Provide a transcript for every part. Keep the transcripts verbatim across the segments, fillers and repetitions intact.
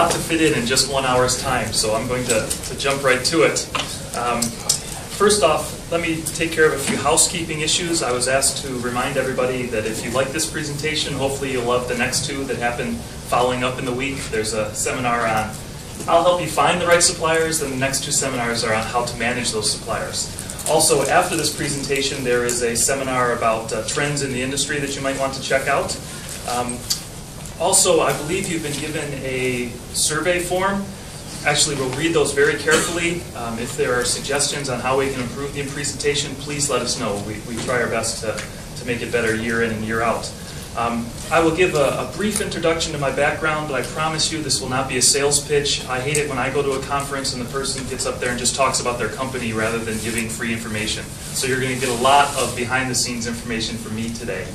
lot to fit in in just one hour's time, so I'm going to, to jump right to it. Um, first off, let me take care of a few housekeeping issues. I was asked to remind everybody that if you like this presentation, hopefully you'll love the next two that happen following up in the week. There's a seminar on I'll help you find the right suppliers, and the next two seminars are on how to manage those suppliers. Also, after this presentation, there is a seminar about uh, trends in the industry that you might want to check out. Um, Also, I believe you've been given a survey form. Actually, we'll read those very carefully. Um, if there are suggestions on how we can improve the presentation, please let us know. We, we try our best to, to make it better year in and year out. Um, I will give a, a brief introduction to my background, but I promise you this will not be a sales pitch. I hate it when I go to a conference and the person gets up there and just talks about their company rather than giving free information. So you're going to get a lot of behind-the-scenes information from me today.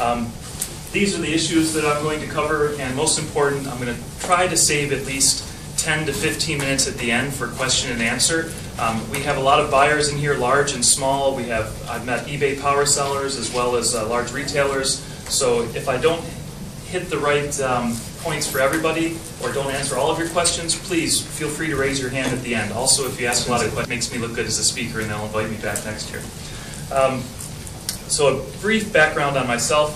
Um, These are the issues that I'm going to cover, and most important, I'm going to try to save at least ten to fifteen minutes at the end for question and answer. Um, we have a lot of buyers in here, large and small. We have, I've met eBay power sellers as well as uh, large retailers, so if I don't hit the right um, points for everybody or don't answer all of your questions, please feel free to raise your hand at the end. Also, if you ask a lot of questions, it makes me look good as a speaker and they'll invite me back next year. Um, so a brief background on myself.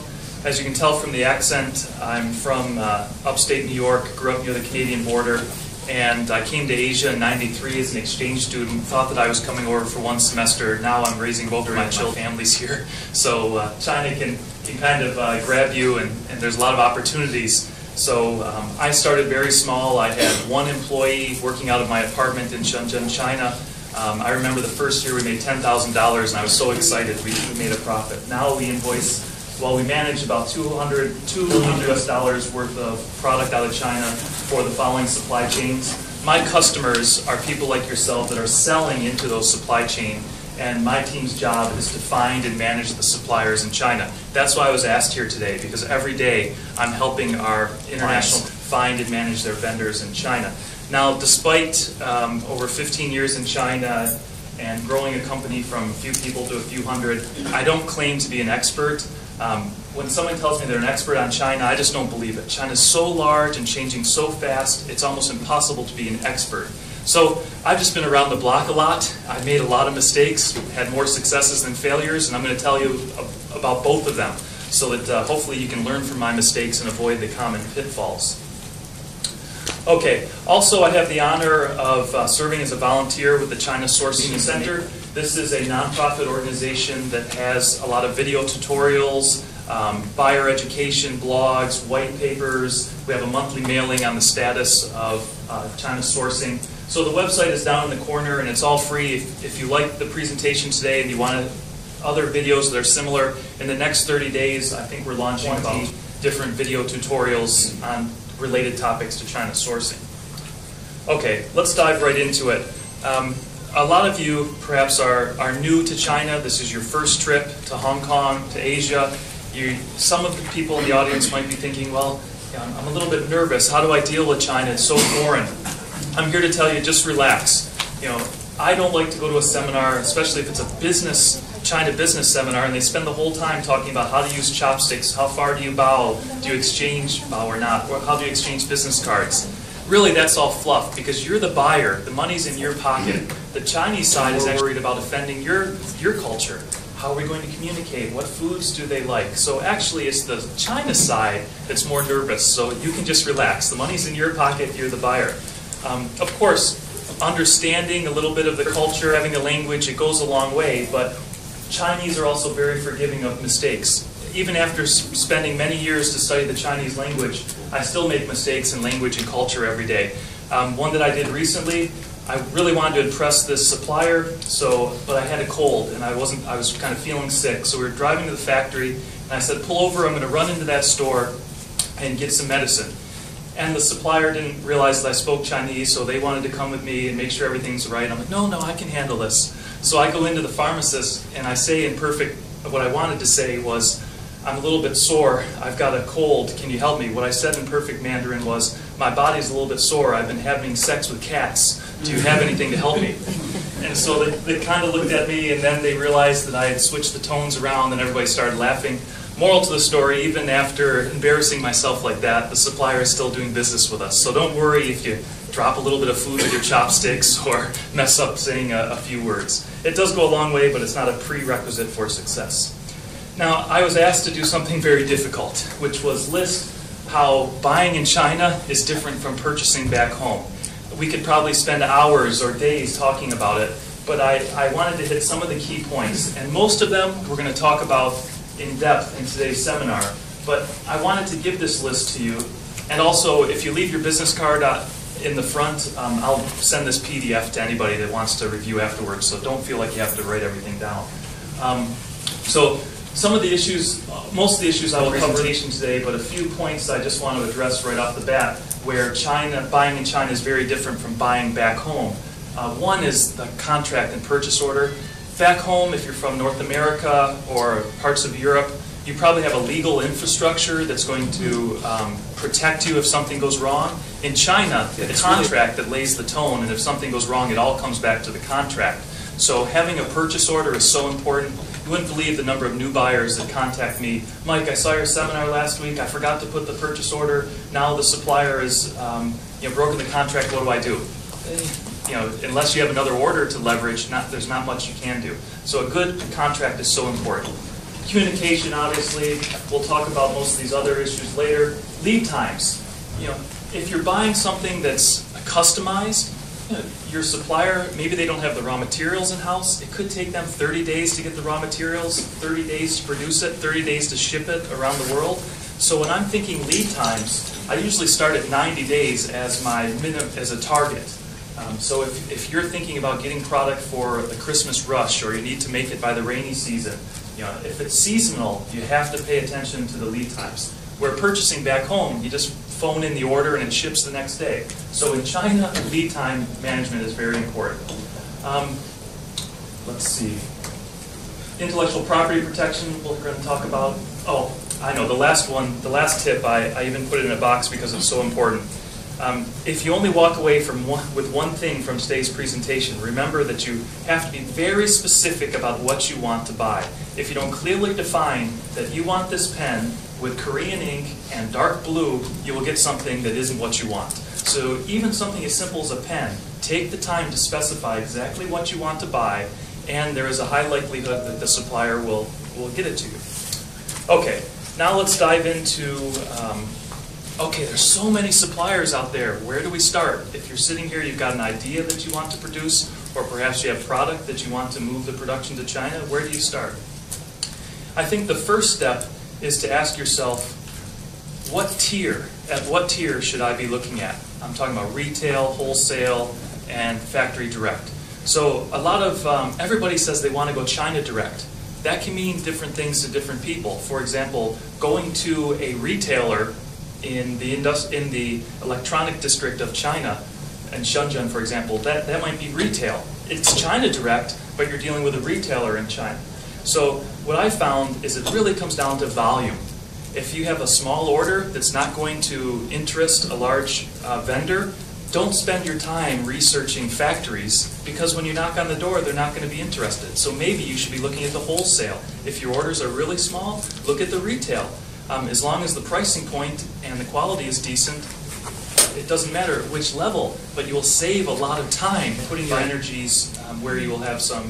As you can tell from the accent, I'm from uh, upstate New York, grew up near the Canadian border, and I came to Asia in ninety-three as an exchange student, thought that I was coming over for one semester. Now I'm raising both of my children, my families here. So uh, China can, can kind of uh, grab you, and, and there's a lot of opportunities. So um, I started very small. I had one employee working out of my apartment in Shenzhen, China. Um, I remember the first year we made ten thousand dollars, and I was so excited we, we made a profit. Now we invoice... Well, we manage about two hundred U S dollars worth of product out of China for the following supply chains. My customers are people like yourself that are selling into those supply chain, and my team's job is to find and manage the suppliers in China. That's why I was asked here today, because every day I'm helping our international find and manage their vendors in China. Now, despite um, over fifteen years in China and growing a company from a few people to a few hundred, I don't claim to be an expert. Um, when someone tells me they're an expert on China, I just don't believe it. China's so large and changing so fast, it's almost impossible to be an expert. So I've just been around the block a lot. I've made a lot of mistakes, had more successes than failures, and I'm going to tell you ab- about both of them so that uh, hopefully you can learn from my mistakes and avoid the common pitfalls. Okay, also I have the honor of uh, serving as a volunteer with the China Sourcing Center. This is a nonprofit organization that has a lot of video tutorials, um, buyer education, blogs, white papers. We have a monthly mailing on the status of uh, China Sourcing. So the website is down in the corner and it's all free. If, if you like the presentation today and you want other videos that are similar, in the next thirty days I think we're launching about different video tutorials on related topics to China sourcing. Okay, let's dive right into it. Um, A lot of you perhaps are, are new to China. This is your first trip to Hong Kong, to Asia. You, some of the people in the audience might be thinking, well, I'm a little bit nervous. How do I deal with China? It's so foreign. I'm here to tell you, just relax. You know, I don't like to go to a seminar, especially if it's a business, China business seminar, and they spend the whole time talking about how to use chopsticks, how far do you bow, do you exchange bow or not, or how do you exchange business cards. Really, that's all fluff, because you're the buyer. The money's in your pocket. The Chinese side is actually worried about offending your, your culture. How are we going to communicate? What foods do they like? So actually, it's the China side that's more nervous, so you can just relax. The money's in your pocket. You're the buyer. Um, of course, understanding a little bit of the culture, having a language, it goes a long way, but Chinese are also very forgiving of mistakes. Even after spending many years to study the Chinese language, I still make mistakes in language and culture every day. Um, one that I did recently, I really wanted to impress this supplier, so but I had a cold and I wasn't. I was kind of feeling sick. So we were driving to the factory, and I said, "Pull over. I'm going to run into that store and get some medicine." And the supplier didn't realize that I spoke Chinese, so they wanted to come with me and make sure everything's right. I'm like, "No, no, I can handle this." So I go into the pharmacist and I say in perfect what I wanted to say was, "I'm a little bit sore, I've got a cold, can you help me?" What I said in perfect Mandarin was, "My body's a little bit sore, I've been having sex with cats, do you have anything to help me?" And so they, they kind of looked at me, and then they realized that I had switched the tones around, and everybody started laughing. Moral to the story, even after embarrassing myself like that, the supplier is still doing business with us. So don't worry if you drop a little bit of food with your chopsticks or mess up saying a, a few words. It does go a long way, but it's not a prerequisite for success. Now, I was asked to do something very difficult, which was list how buying in China is different from purchasing back home. We could probably spend hours or days talking about it, but I, I wanted to hit some of the key points, and most of them we're going to talk about in depth in today's seminar, but I wanted to give this list to you, and also if you leave your business card uh, in the front, um, I'll send this P D F to anybody that wants to review afterwards, so don't feel like you have to write everything down. Um, so some of the issues, most of the issues I will cover today, but a few points I just want to address right off the bat where China, buying in China is very different from buying back home. Uh, one is the contract and purchase order. Back home, if you're from North America or parts of Europe, you probably have a legal infrastructure that's going to um, protect you if something goes wrong. In China, the contract that lays the tone, and if something goes wrong, it all comes back to the contract. So having a purchase order is so important. You wouldn't believe the number of new buyers that contact me. Mike, I saw your seminar last week. I forgot to put the purchase order. Now the supplier has um, you know, broken the contract. What do I do? You know, unless you have another order to leverage, not, there's not much you can do. So a good contract is so important. Communication, obviously, we'll talk about most of these other issues later. Lead times. You know, if you're buying something that's customized, you know, your supplier, maybe they don't have the raw materials in-house. It could take them thirty days to get the raw materials, thirty days to produce it, thirty days to ship it around the world. So when I'm thinking lead times, I usually start at ninety days as my minimum, as a target. Um, so if, if you're thinking about getting product for the Christmas rush, or you need to make it by the rainy season, you know, if it's seasonal, you have to pay attention to the lead times. Where purchasing back home, you just phone in the order and it ships the next day. So in China, lead time management is very important. Um, let's see. Intellectual property protection, we're going to talk about. Oh, I know, the last one, the last tip, I, I even put it in a box because it's so important. Um, if you only walk away from one, with one thing from today's presentation, remember that you have to be very specific about what you want to buy. If you don't clearly define that you want this pen with Korean ink and dark blue, you will get something that isn't what you want. So even something as simple as a pen, take the time to specify exactly what you want to buy, and there is a high likelihood that the supplier will, will get it to you. Okay, now let's dive into um, okay, there's so many suppliers out there. Where do we start? If you're sitting here, you've got an idea that you want to produce, or perhaps you have product that you want to move the production to China. Where do you start? I think the first step is to ask yourself, what tier, at what tier should I be looking at? I'm talking about retail, wholesale, and factory direct. So a lot of, um, everybody says they want to go China direct. That can mean different things to different people. For example, going to a retailer in the in the electronic district of China, and Shenzhen, for example, that, that might be retail. It's China direct, but you're dealing with a retailer in China. So what I found is it really comes down to volume. If you have a small order that's not going to interest a large uh, vendor, don't spend your time researching factories, because when you knock on the door, they're not going to be interested. So maybe you should be looking at the wholesale. If your orders are really small, look at the retail. Um, as long as the pricing point and the quality is decent, it doesn't matter which level, but you will save a lot of time putting your energies um, where you will have some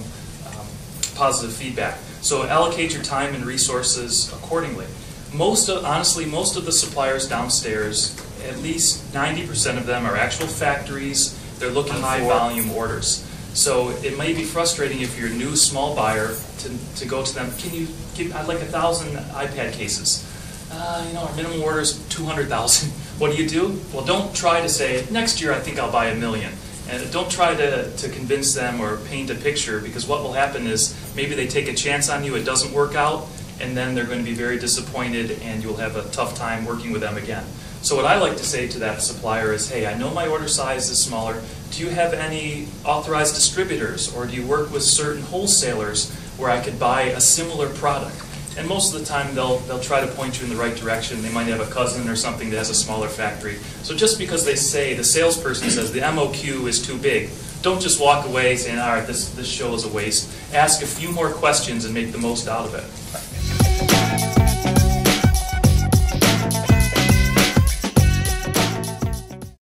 um, positive feedback. So allocate your time and resources accordingly. Most of, honestly, most of the suppliers downstairs, at least ninety percent of them are actual factories. They're looking for high volume orders. So it may be frustrating if you're a new small buyer to, to go to them, can you give, I'd like a thousand iPad cases. Uh, you know, our minimum order is two hundred thousand. What do you do? Well, don't try to say, next year I think I'll buy a million. And don't try to, to convince them or paint a picture, because what will happen is maybe they take a chance on you, it doesn't work out, and then they're going to be very disappointed and you'll have a tough time working with them again. So what I like to say to that supplier is, hey, I know my order size is smaller. Do you have any authorized distributors, or do you work with certain wholesalers where I could buy a similar product? And most of the time, they'll, they'll try to point you in the right direction. They might have a cousin or something that has a smaller factory. So just because they say, the salesperson says the M O Q is too big, don't just walk away saying, all right, this, this show is a waste. Ask a few more questions and make the most out of it.